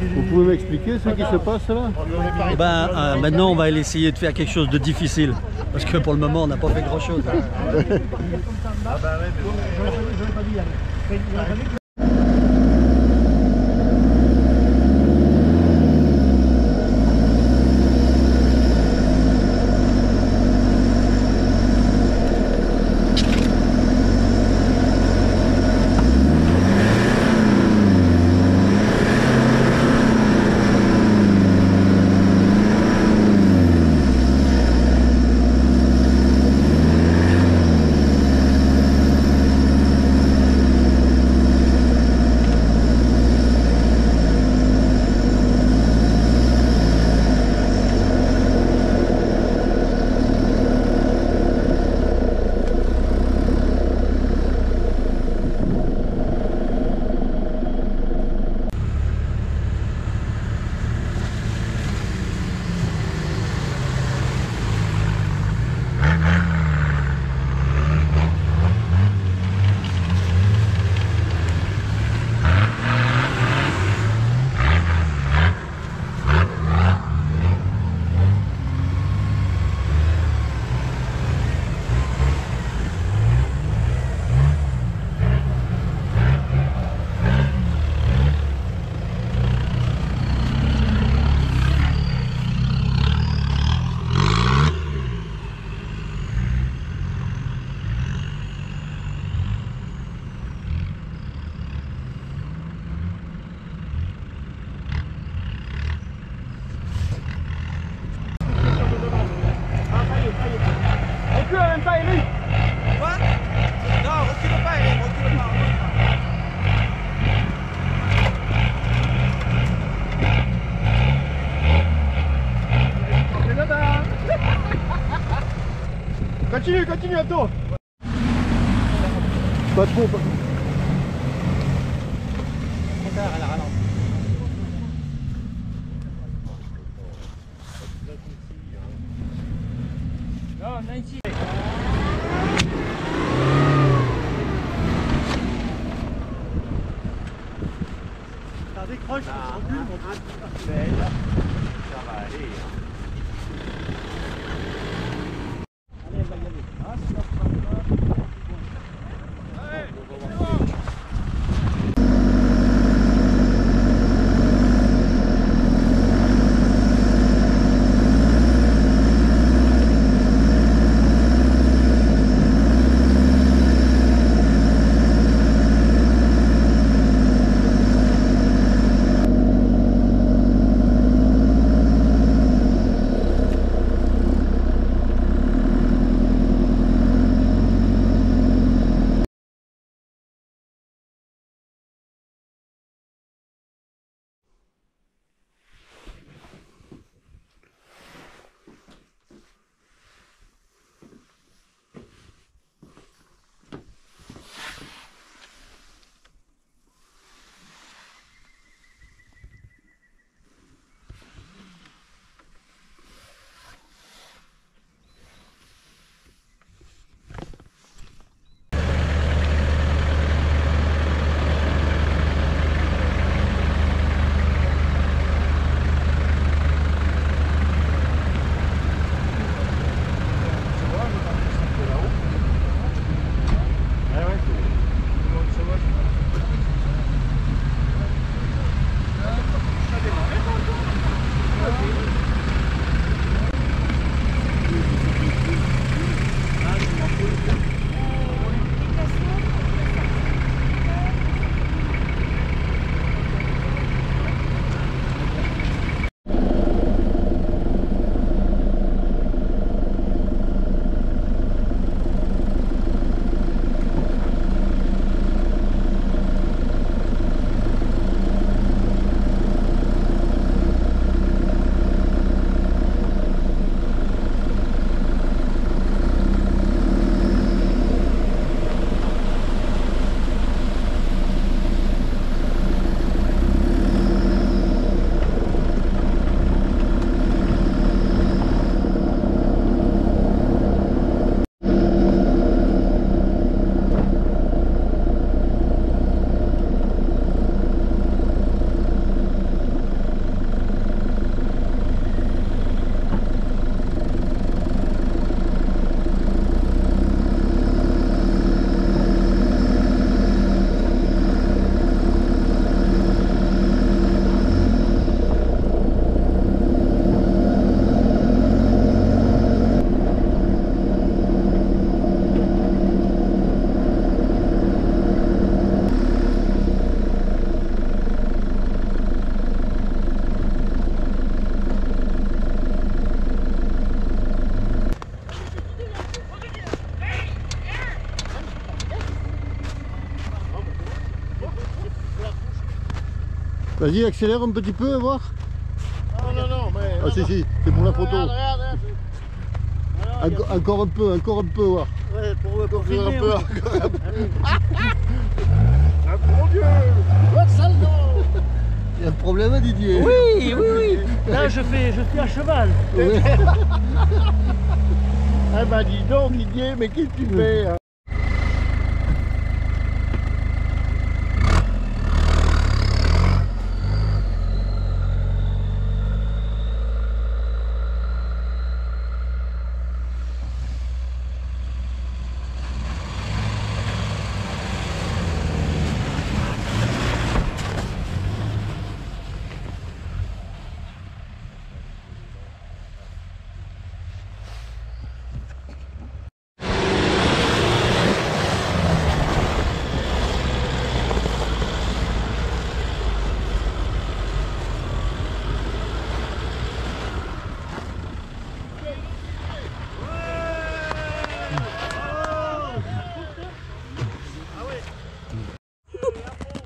Vous pouvez m'expliquer ce qui se passe là? Maintenant, on va essayer de faire quelque chose de difficile, parce que pour le moment, on n'a pas fait grand-chose. Continue, continue, Abdo. Pas trop, pas trop. Non, on a ici. T'as des croches, on recule, on recule. Ça va aller. Vas-y, accélère un petit peu, à voir. Non, mais... Ah si, si, c'est pour la photo. Regarde. Encore un peu, voir. Ouais, pour finir, un peu, encore un peu. Ah, mon Dieu! Il y a un problème, Didier. Oui. Là, je suis à cheval. Ouais. Ah bah dis donc, Didier, mais qu'est-ce que tu fais hein?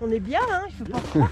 On est bien, hein, je peux pas croire.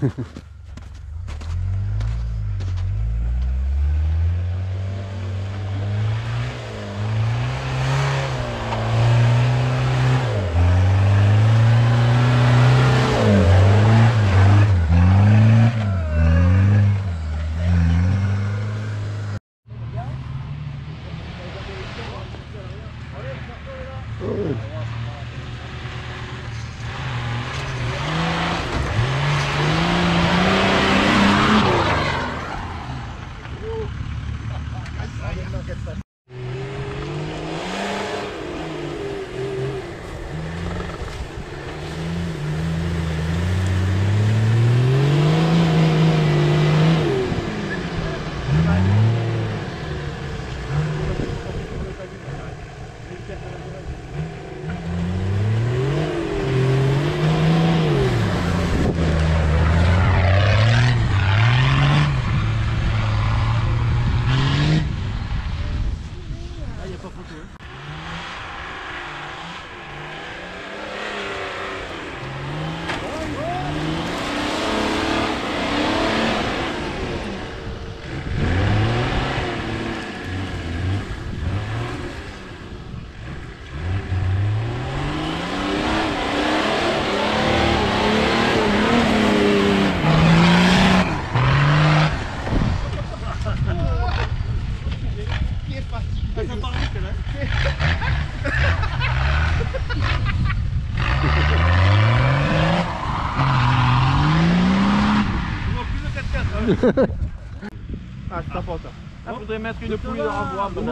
Ah, c'est important. Ah, il faudrait mettre une poulie de renvoi pour le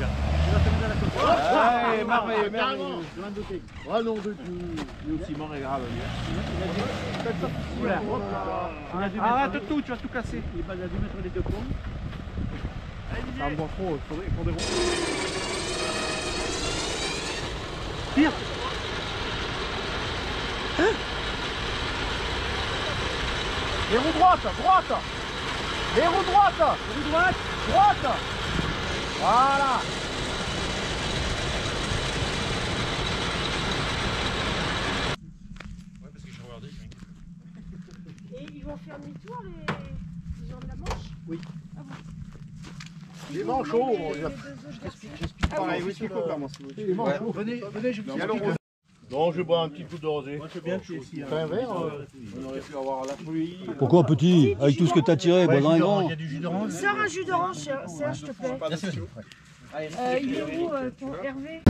gars. Ouais, merveilleux, merveilleux. Ah non, de tout. Lui aussi, mort est grave. Arrête tout, tu vas tout casser. Il a dû mettre les deux points. Ah, bon, trop, il faudrait des... Tire. Hein? Les roues droite. Les roues droite. Voilà. Ouais, parce que j'ai regardé. Et ils vont faire demi-tour les gens de la manche. Oui. Ah bon. Les manchots. Je t'explique pareil. Oui, c'est quoi par moi si vous voulez. Les manchots. Venez, je vous explique. Non, je vais boire un petit coup de rosé. Moi, je veux bien que ici. Un verre, on aurait pu avoir la pluie. Pourquoi petit? Avec tout ce que t'as tiré, ouais, bois un grand. Il y a du jus d'orange. Sors un jus d'orange, Serge, s'il te plaît. Il est où ton Hervé?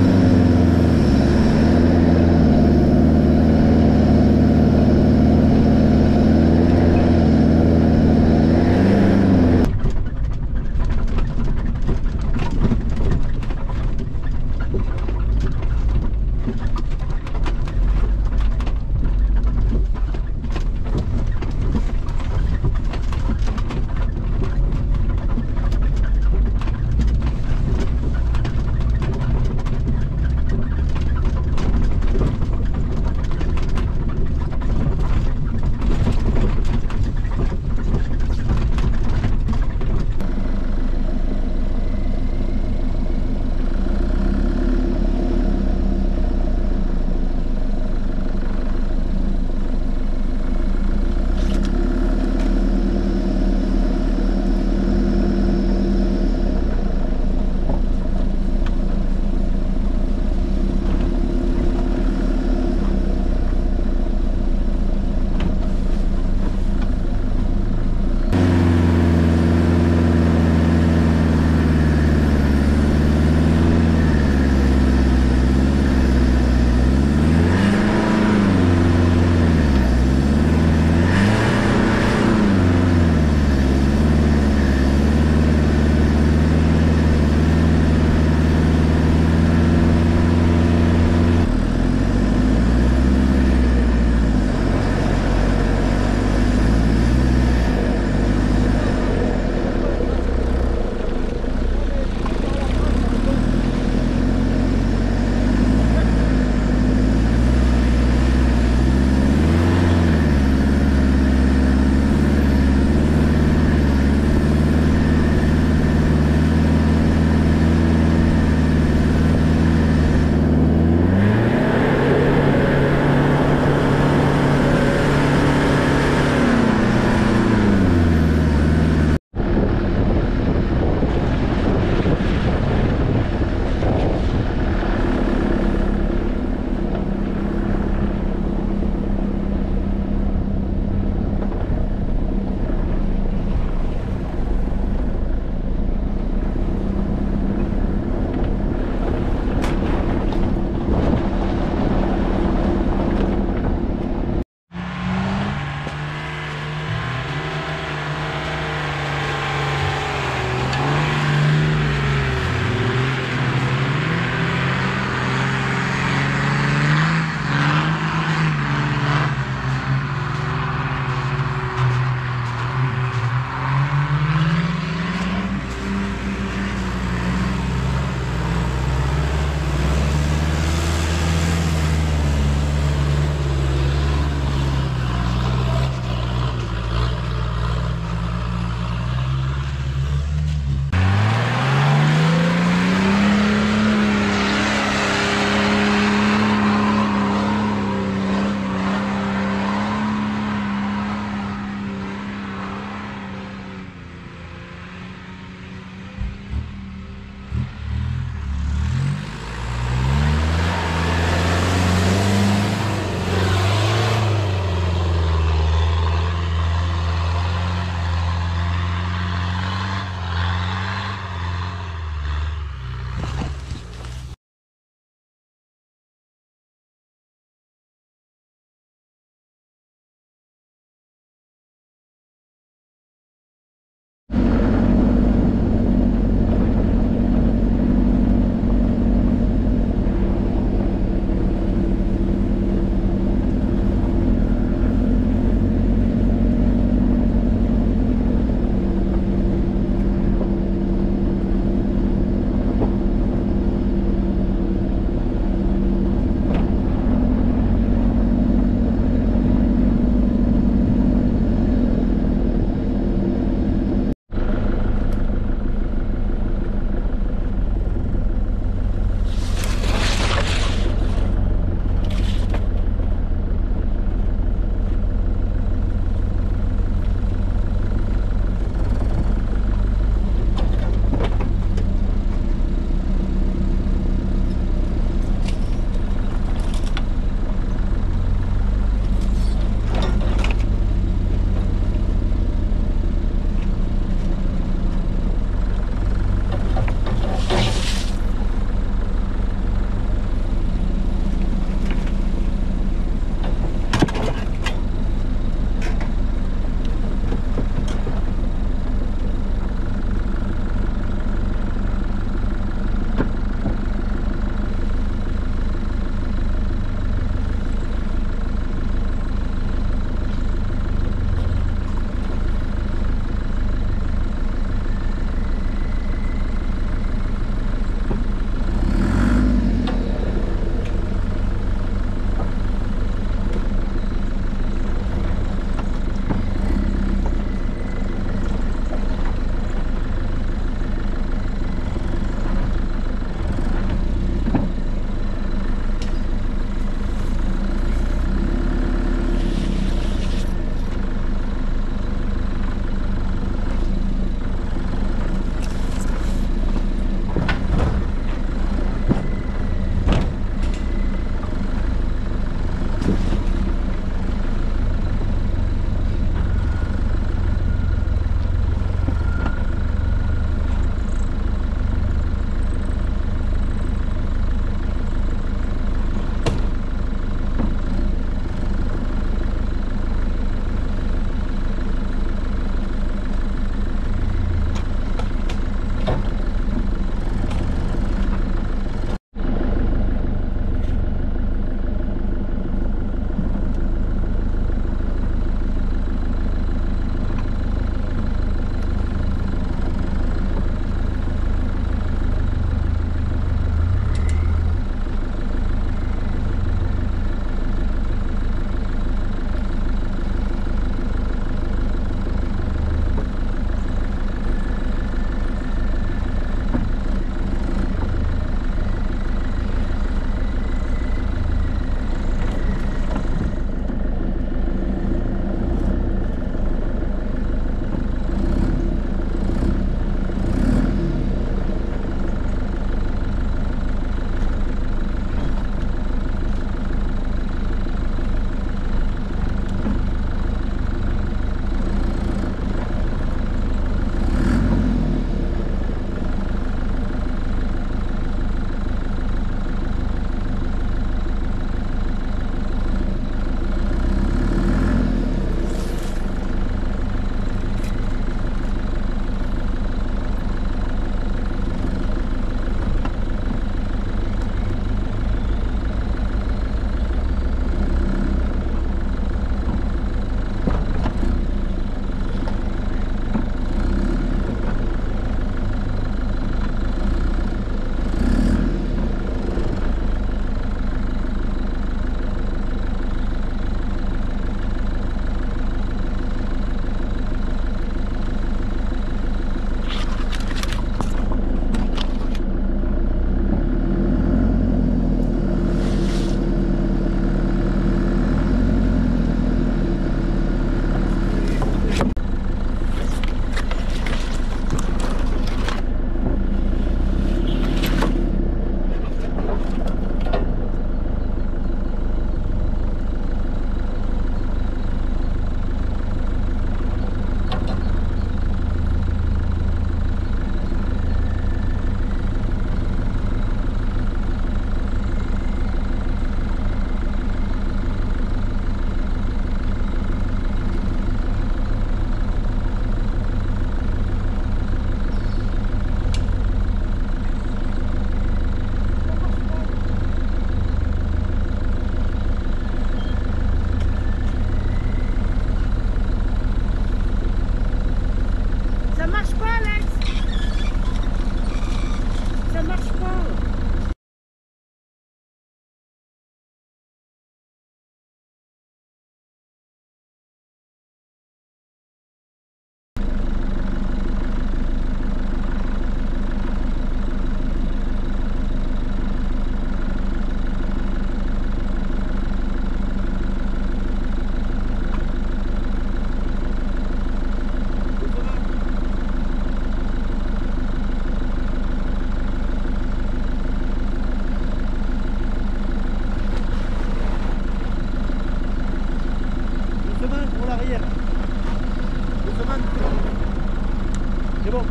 C'est bon.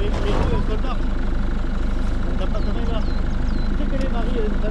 Les deux soldats. On n'a pas travaillé là. Tu sais que les maris, elles ne sont pas